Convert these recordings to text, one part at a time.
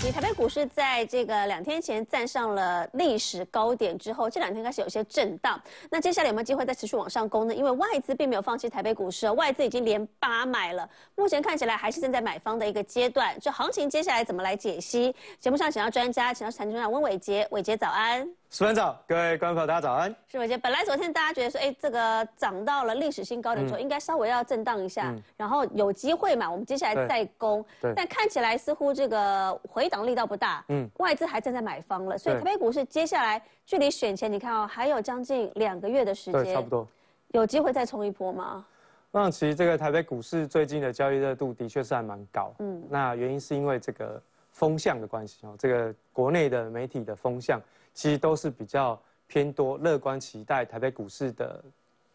析，台北股市在这个2天前站上了历史高点之后，这2天开始有些震荡。那接下来有没有机会再持续往上攻呢？因为外资并没有放弃台北股市哦，外资已经连8买了，目前看起来还是正在买方的一个阶段。这行情接下来怎么来解析？节目上请到专家，请到财经专家温伟杰，伟杰早安。 苏班长，各位观众朋友，大家早安。是伟杰，本来昨天大家觉得说，这个涨到了历史新高点之后，应该稍微要震荡一下，然后有机会嘛，我们接下来再攻。但看起来似乎这个回档力道不大，外资还正在买方了，所以台北股市接下来距离选前，你看哦，还有将近2个月的时间，对，差不多，有机会再冲一波吗？ 那其实这个台北股市最近的交易热度的确是还蛮高，那原因是因为这个风向的关系哦，这个国内的媒体的风向。 其实都是比较偏多，乐观期待台北股市的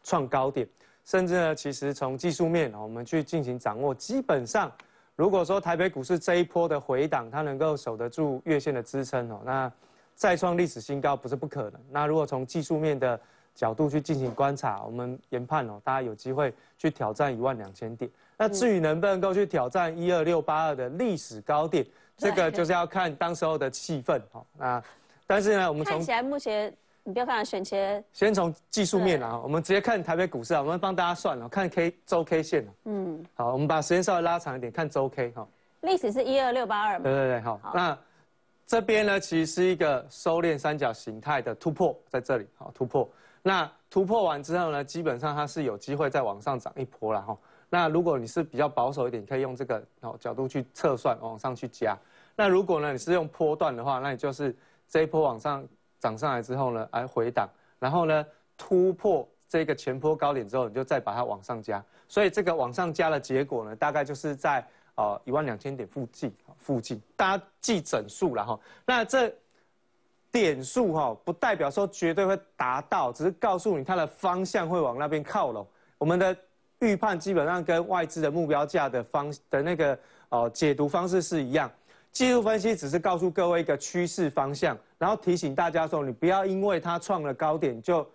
创高点，甚至呢，其实从技术面我们去进行掌握，基本上，如果说台北股市这一波的回档，它能够守得住月线的支撑哦，那再创历史新高不是不可能。那如果从技术面的角度去进行观察，我们研判哦，大家有机会去挑战12000点。那至于能不能够去挑战12682的历史高点，这个就是要看当时候的气氛哦。那 但是呢，我们看起来目前，你不要看选前，先从技术面啊，我们直接看台北股市啊，我们帮大家算了，看 周 K 线啊。好，我们把时间稍微拉长一点，看周 K 哈。历史是12682嘛？对对对，好。那这边呢，其实是一个收敛三角形态的突破，在这里，好突破。那突破完之后呢，基本上它是有机会再往上涨一波啦。哈。那如果你是比较保守一点，可以用这个角度去测算，往上去加。那如果呢，你是用波段的话，那你就是 这一波往上涨上来之后呢，来回档，然后呢突破这个前波高点之后，你就再把它往上加。所以这个往上加的结果呢，大概就是在12000点附近，大家记整数啦哈。那这点数哈，不代表说绝对会达到，只是告诉你它的方向会往那边靠拢。我们的预判基本上跟外资的目标价的那个解读方式是一样。 技术分析只是告诉各位一个趋势方向，然后提醒大家说，你不要因为它创了高点就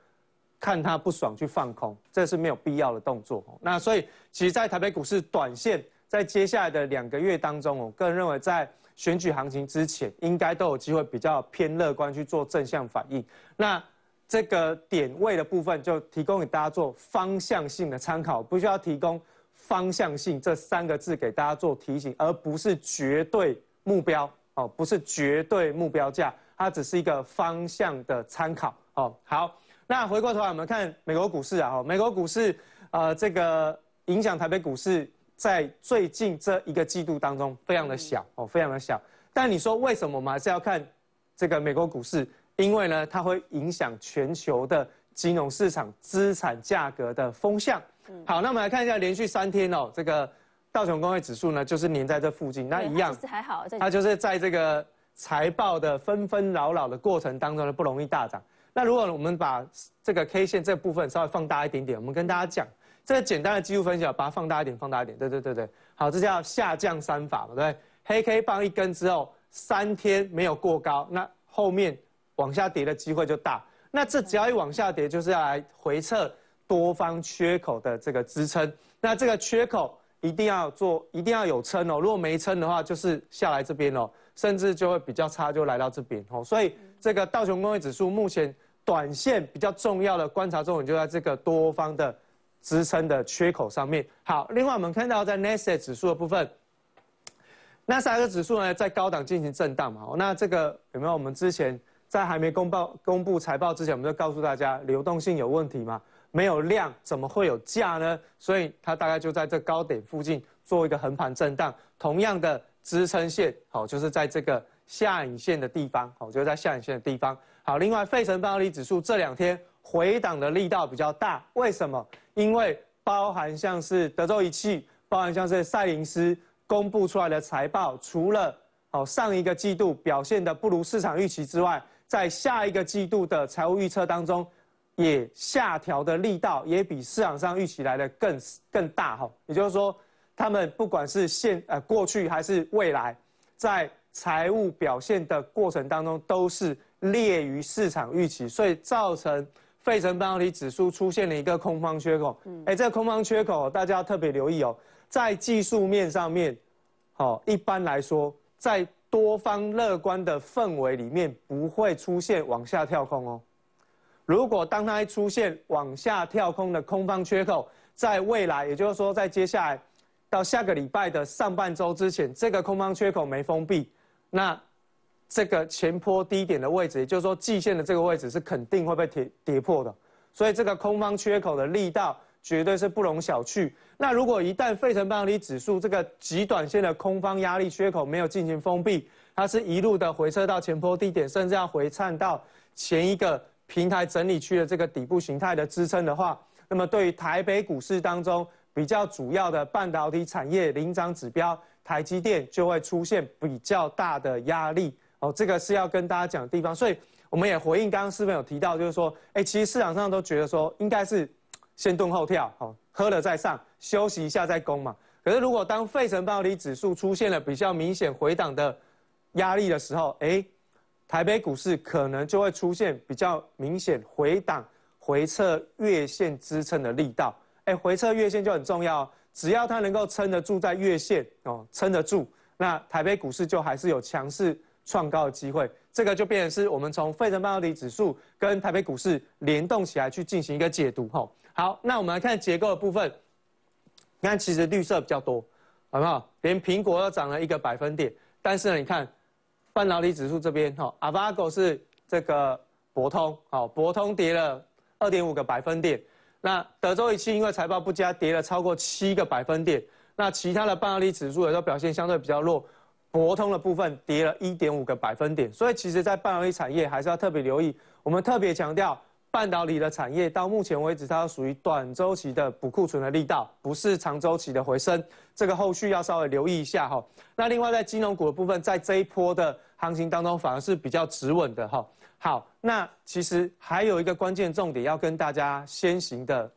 看它不爽去放空，这是没有必要的动作。那所以，其实，在台北股市短线在接下来的2个月当中，我个人认为，在选举行情之前，应该都有机会比较偏乐观去做正向反应。那这个点位的部分，就提供给大家做方向性的参考，不需要提供方向性这3个字给大家做提醒，而不是绝对 目标哦，不是绝对目标价，它只是一个方向的参考哦。好，那回过头来我们看美国股市啊，哈，美国股市这个影响台北股市在最近这1个季度当中非常的小哦，非常的小。但你说为什么我们还是要看这个美国股市？因为呢，它会影响全球的金融市场资产价格的风向。好，那我们来看一下连续3天哦，这个 道琼工业指数呢，就是粘在这附近，那一样，还好，它就是在这个财报的纷纷扰扰的过程当中呢，不容易大涨。那如果我们把这个 K 线这部分稍微放大一点点，我们跟大家讲，这个简单的技术分析，把它放大一点，放大一点，对，好，这叫下降三法嘛，对，黑 K 棒一根之后，3天没有过高，那后面往下跌的机会就大。那这只要一往下跌，就是要来回测多方缺口的这个支撑，那这个缺口 一定要有撑哦。如果没撑的话，就是下来这边哦，甚至就会比较差，就来到这边哦。所以这个道琼工业指数目前短线比较重要的观察重点就在这个多方的支撑的缺口上面。好，另外我们看到在 NASDAQ 指数的部分，纳斯达克指数呢在高档进行震荡嘛。那这个有没有我们之前在还没公布财报之前，我们就告诉大家流动性有问题嘛？ 没有量怎么会有价呢？所以它大概就在这高点附近做一个横盘震荡。同样的支撑线，好，就是在这个下影线的地方，好，就是在下影线的地方。好，另外，费城半导体指数这2天回档的力道比较大，为什么？因为包含像是德州仪器，包含像是赛灵思公布出来的财报，除了上1个季度表现的不如市场预期之外，在下1个季度的财务预测当中， 也下调的力道也比市场上预期来的更大哈，也就是说，他们不管是过去还是未来，在财务表现的过程当中都是劣于市场预期，所以造成费城半导体指数出现了一个空方缺口。这个空方缺口大家要特别留意哦，在技术面上面，一般来说在多方乐观的氛围里面不会出现往下跳空哦。如果当它一出现往下跳空的空方缺口，在未来，也就是说在接下来到下个礼拜的上半周之前，这个空方缺口没封闭，那这个前波低点的位置，也就是说季线的这个位置是肯定会被跌破的。所以这个空方缺口的力道绝对是不容小觑。那如果一旦费城半导体指数这个极短线的空方压力缺口没有进行封闭，它是一路的回撤到前波低点，甚至要回探到前一个平台整理区的这个底部形态的支撑的话，那么对于台北股市当中比较主要的半导体产业领涨指标台积电就会出现比较大的压力哦，这个是要跟大家讲的地方。所以我们也回应刚刚师傅有提到，就是说，其实市场上都觉得说应该是先蹲后跳，哦，喝了再上，休息一下再攻嘛。可是如果当费城半导体指数出现了比较明显回档的压力的时候，台北股市可能就会出现比较明显回档回撤月线支撑的力道。回撤月线就很重要，只要它能够撑得住在月线哦，撑得住，那台北股市就还是有强势创高的机会。这个就变成是我们从费城半导体指数跟台北股市联动起来去进行一个解读吼。好，那我们来看结构的部分，你看其实绿色比较多，好不好？连苹果都涨了1个百分点，但是呢，你看半导体指数这边吼 ，Avago 是这个博通，好，博通跌了2.5个百分点，那德州仪器因为财报不佳跌了超过7个百分点，那其他的半导体指数也都表现相对比较弱。博通的部分跌了 1.5 个百分点，所以其实在半导体产业还是要特别留意。我们特别强调，半导体的产业到目前为止，它属于短周期的补库存的力道，不是长周期的回升。这个后续要稍微留意一下哈。那另外在金融股的部分，在这一波的行情当中，反而是比较止稳的哈。好，那其实还有一个关键重点要跟大家先行的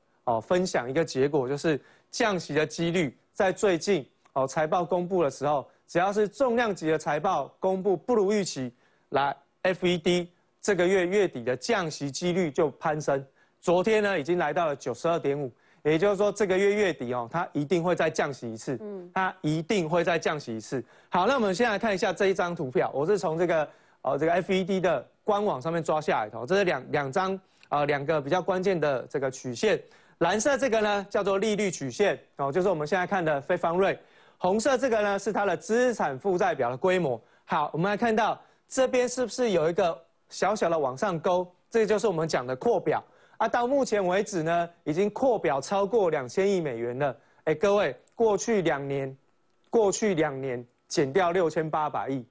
分享一个结果，就是降息的几率在最近财报公布的时候。只要是重量级的财报公布不如预期，来 FED 这个月月底的降息几率就攀升。昨天呢已经来到了 92.5， 也就是说这个月月底哦，它一定会再降息一次，它一定会再降息一次。好，那我们先来看一下这一张图表，我是从这个 FED 的官网上面抓下来的，这是两张两个比较关键的这个曲线，蓝色这个呢叫做利率曲线哦，就是我们现在看的非方瑞。红色这个呢是它的资产负债表的规模。好，我们来看到这边是不是有一个小小的往上勾，这就是我们讲的扩表啊。到目前为止呢，已经扩表超过2000亿美元了。各位，过去两年减掉6800亿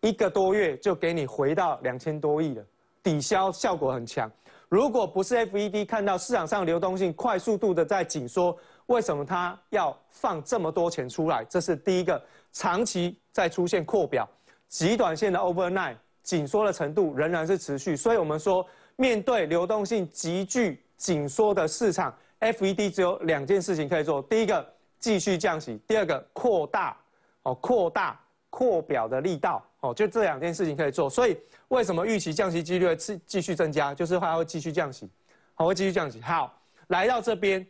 ，1个多月就给你回到2000多亿了，抵消效果很强。如果不是 FED 看到市场上流动性快速度的在紧缩，为什么他要放这么多钱出来？这是第一个，长期在出现扩表，极短线的 overnight 紧缩的程度仍然是持续。所以我们说，面对流动性急剧紧缩的市场 ，FED 只有2件事情可以做：第一个，继续降息；第二个，扩大扩表的力道。就这2件事情可以做。所以为什么预期降息几率会继续增加？就是它会继续降息，会继续降息。好，来到这边。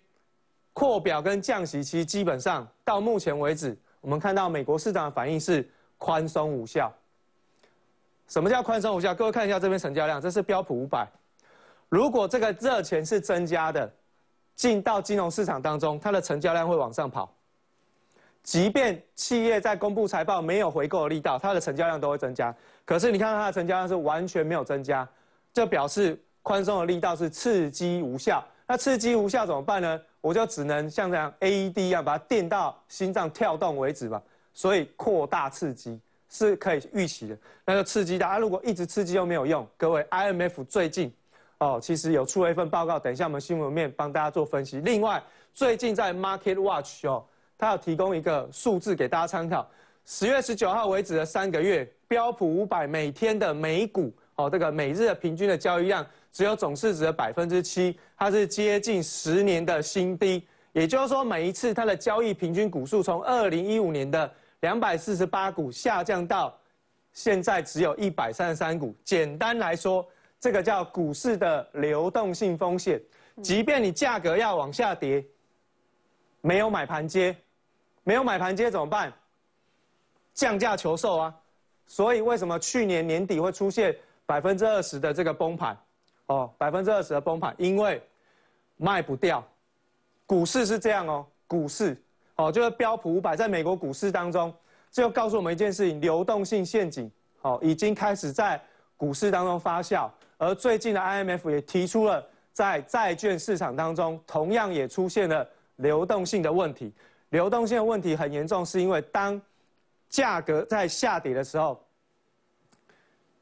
扩表跟降息其实基本上到目前为止，我们看到美国市场的反应是宽松无效。什么叫宽松无效？各位看一下这边成交量，这是标普500。如果这个热钱是增加的，进到金融市场当中，它的成交量会往上跑。即便企业在公布财报没有回购的力道，它的成交量都会增加。可是你看到它的成交量是完全没有增加，这表示宽松的力道是刺激无效。那刺激无效怎么办呢？我就只能像这样 AED 一样把它电到心脏跳动为止吧。所以扩大刺激是可以预期的，那就刺激它。如果一直刺激又没有用，各位 IMF 最近其实有出了一份报告，等一下我们新闻面帮大家做分析。另外，最近在 Market Watch 它有提供一个数字给大家参考。10月19号为止的3个月，标普500每天的美股这个每日的平均的交易量。只有总市值的7%，它是接近10年的新低。也就是说，每一次它的交易平均股数从2015年的248股下降到现在只有133股。简单来说，这个叫股市的流动性风险。即便你价格要往下跌，没有买盘接怎么办？降价求售啊！所以为什么去年年底会出现20%的这个崩盘？哦，20%的崩盘，因为卖不掉。股市是这样哦，股市哦，就是标普500在美国股市当中，这就告诉我们一件事情：流动性陷阱哦，已经开始在股市当中发酵。而最近的 IMF 也提出了，在债券市场当中，同样也出现了流动性的问题。流动性的问题很严重，是因为当价格在下跌的时候，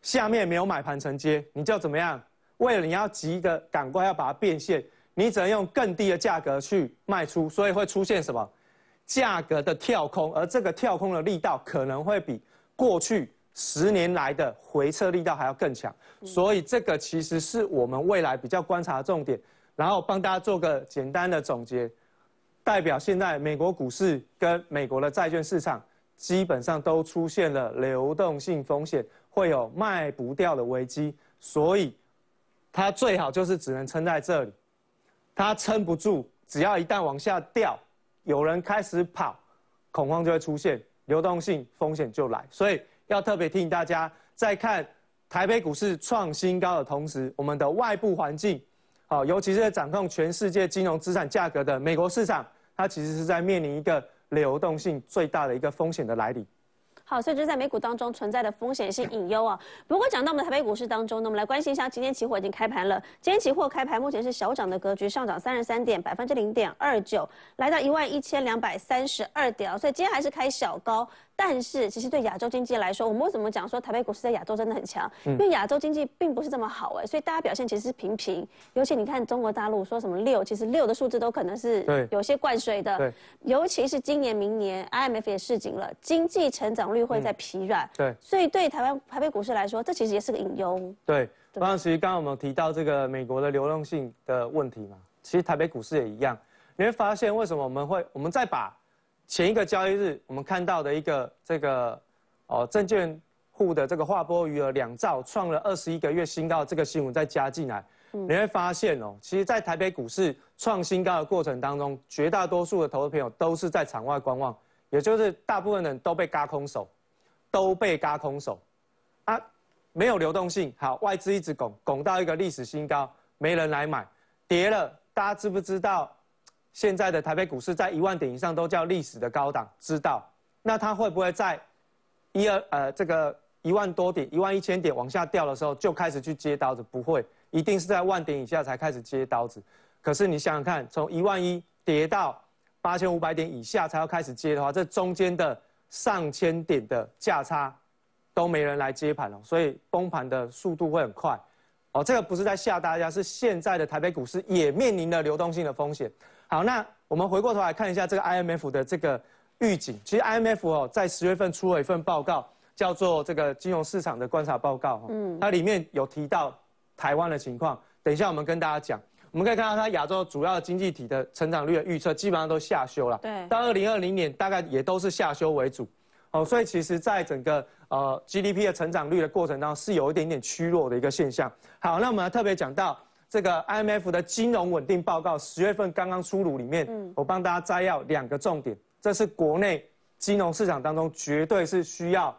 下面没有买盘承接，你就怎么样？为了你要急的赶快要把它变现，你只能用更低的价格去卖出，所以会出现什么？价格的跳空，而这个跳空的力道可能会比过去10年来的回撤力道还要更强，所以这个其实是我们未来比较观察的重点。然后帮大家做个简单的总结，代表现在美国股市跟美国的债券市场基本上都出现了流动性风险，会有卖不掉的危机，所以它最好就是只能撑在这里，它撑不住，只要一旦往下掉，有人开始跑，恐慌就会出现，流动性风险就来，所以要特别提醒大家，在看台北股市创新高的同时，我们的外部环境，好，尤其是在掌控全世界金融资产价格的美国市场，它其实是在面临一个流动性最大的一个风险的来临。好，所以就是在美股当中存在的风险性隐忧啊。不过讲到我们的台北股市当中呢，我们来关心一下今天期货已经开盘了。今天期货开盘目前是小涨的格局，上涨33点，0.29%，来到11232点。所以今天还是开小高，但是其实对亚洲经济来说，我们为什么讲说台北股市在亚洲真的很强？因为亚洲经济并不是这么好哎，所以大家表现其实是平平。尤其你看中国大陆说什么6，其实6的数字都可能是有些灌水的。尤其是今年、明年 ，IMF 也示警了，经济成长率会在疲软，对，所以对台北股市来说，这其实也是个隐忧。对，当然，其实刚刚我们提到这个美国的流动性的问题嘛，其实台北股市也一样。你会发现为什么我们再把前一个交易日我们看到的一个这个证券户的这个划拨余额2兆，创了21个月新高，这个新闻再加进来，你会发现哦，其实，在台北股市创新高的过程当中，绝大多数的投资朋友都是在场外观望。也就是大部分人都被嘎空手，啊，没有流动性，好，外资一直拱到一个历史新高，没人来买，跌了。大家知不知道，现在的台北股市在1万点以上都叫历史的高档，知道？那它会不会在1万多点、11000点往下掉的时候就开始去接刀子？不会，一定是在1万点以下才开始接刀子。可是你想想看，从1万1跌到8500点以下才要开始接的话，这中间的上千点的价差都没人来接盘哦，所以崩盘的速度会很快。哦，这个不是在吓大家，是现在的台北股市也面临了流动性的风险。好，那我们回过头来看一下这个 IMF 的这个预警。其实 IMF 哦，在10月份出了一份报告，叫做这个金融市场的观察报告。它里面有提到台湾的情况，等一下我们跟大家讲。我们可以看到，它亚洲主要经济体的成长率的预测基本上都下修了，对，到2020年大概也都是下修为主，哦，所以其实在整个GDP 的成长率的过程当中是有一点点趋弱的一个现象。好，那我们特别讲到这个 IMF 的金融稳定报告，10月份刚刚出炉，里面我帮大家摘要2个重点，这是国内金融市场当中绝对是需要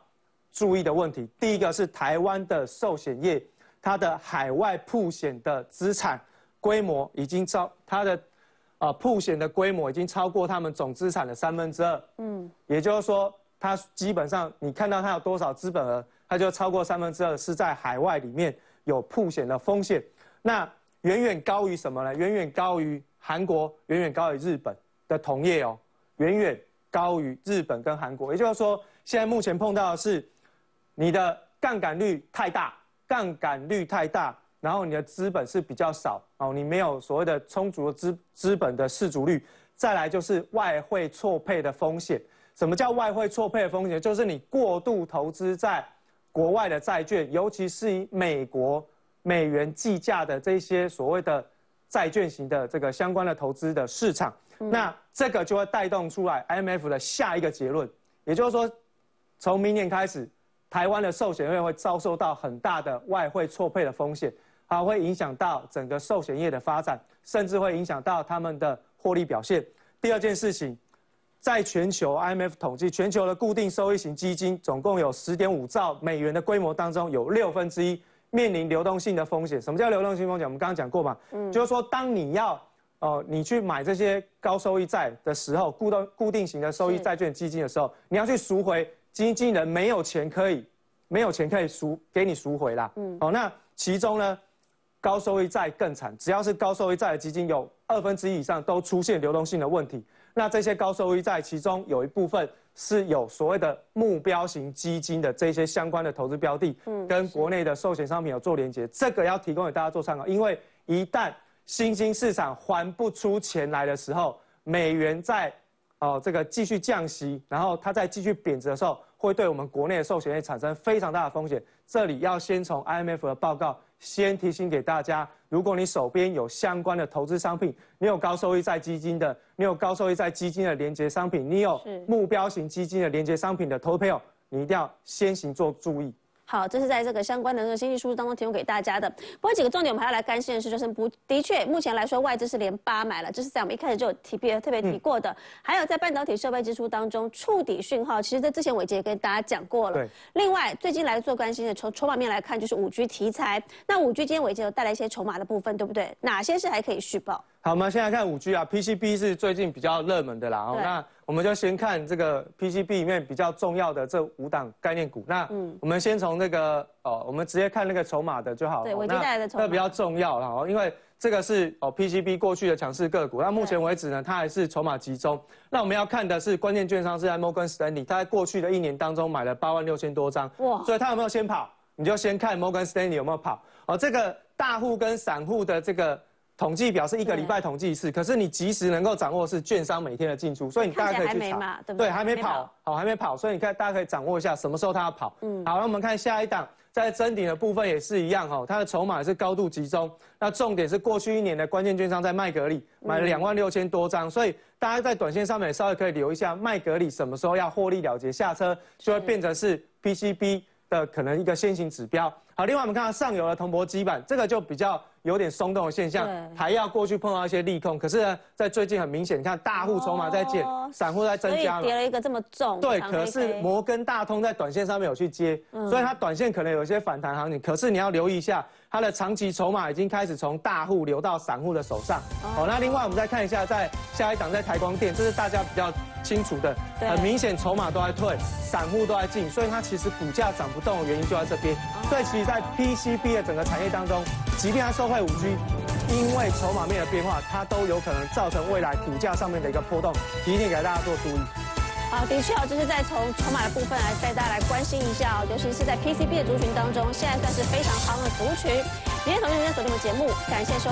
注意的问题。第一个是台湾的寿险业，它的海外曝险的资产规模已经它的曝险的规模已经超过他们总资产的2/3。也就是说，它基本上你看到它有多少资本额，它就超过2/3是在海外里面有曝险的风险。那远远高于什么呢？远远高于韩国，远远高于日本的同业哦，远远高于日本跟韩国。也就是说，现在目前碰到的是你的杠杆率太大。然后你的资本是比较少哦，你没有所谓的充足的资本的适足率。再来就是外汇错配的风险。什么叫外汇错配的风险？就是你过度投资在国外的债券，尤其是以美国美元计价的这些所谓的债券型的这个相关的投资的市场。那这个就会带动出来 IMF 的下一个结论，也就是说，从明年开始，台湾的寿险业会遭受到很大的外汇错配的风险。它会影响到整个寿险业的发展，甚至会影响到他们的获利表现。第二件事情，在全球 IMF 统计，全球的固定收益型基金总共有 10.5 兆美元的规模当中，有1/6面临流动性的风险。什么叫流动性风险？我们刚刚讲过嘛，就是说当你要你去买这些高收益债的时候，固定型的收益债券基金的时候，你要去赎回，基金人没有钱可以赎给你赎回啦。那其中呢，高收益债更惨，只要是高收益债的基金，有1/2以上都出现流动性的问题。那这些高收益债，其中有一部分是有所谓的目标型基金的这些相关的投资标的，跟国内的寿险商品有做连结，这个要提供给大家做参考。因为一旦新兴市场还不出钱来的时候，美元在这个继续降息，然后它再继续贬值的时候，会对我们国内的寿险业产生非常大的风险。这里要先从 IMF 的报告先提醒给大家，如果你手边有相关的投资商品，你有高收益债基金的，你有高收益债基金的连结商品，你有目标型基金的连结商品的投资朋友，你一定要先行做注意。好，这是在这个相关的这个经济数字当中提供给大家的。不过几个重点我们还要来关心的是，就是的确目前来说外资是连8买了，这是在我们一开始就有特别提过的。还有在半导体设备支出当中触底讯号，其实在之前伟杰也跟大家讲过了。另外最近来做关心的，从筹码面来看就是5G 题材。那5G 今天伟杰有带来一些筹码的部分，对不对？哪些是还可以续报？好，我们先来看5G 啊 ，PCB 是最近比较热门的啦。那我们就先看这个 PCB 里面比较重要的这5档概念股。那我们先从那个我们直接看那个筹码的就好。对，我已经带来的筹码。那比较重要了，因为这个是PCB 过去的强势个股。那目前为止呢，它还是筹码集中。那我们要看的是关键券商是在 Morgan Stanley， 它在过去的一年当中买了86,000多张。哇！所以它有没有先跑？你就先看 Morgan Stanley 有没有跑。这个大户跟散户的这个统计表示1个礼拜统计1次，可是你及时能够掌握是券商每天的进出，所以你大家可以去查，对，还没跑，好，还没跑，所以你看大家可以掌握一下什么时候它要跑。好，那我们看下一档，在臻鼎的部分也是一样它的筹码也是高度集中。那重点是过去1年的关键券商在麦格里买了26,000多张，所以大家在短线上面也稍微可以留一下麦格里什么时候要获利了结下车，就会变成是 PCB 的可能一个先行指标。好，另外我们看到上游的铜箔基板，这个就比较有点松动的现象，还要过去碰到一些利空，可是呢，在最近很明显，你看大户筹码在减，散户在增加了，所以跌了一个这么重。对，可是摩根大通在短线上面有去接，所以它短线可能有一些反弹行情，可是你要留意一下，它的长期筹码已经开始从大户流到散户的手上。好，那另外我们再看一下，在下一档在台光电，这是大家比较清楚的，很明显筹码都在退，散户都在进，所以它其实股价涨不动的原因就在这边。所以其实在 PCB 的整个产业当中，即便它受惠5G， 因为筹码面的变化，它都有可能造成未来股价上面的一个波动，提醒给大家做注意。好，的确就是在从筹码的部分来带大家来关心一下尤其是在 PCB 的族群当中，现在算是非常夯的族群。今天同学们锁定我们节目，感谢收。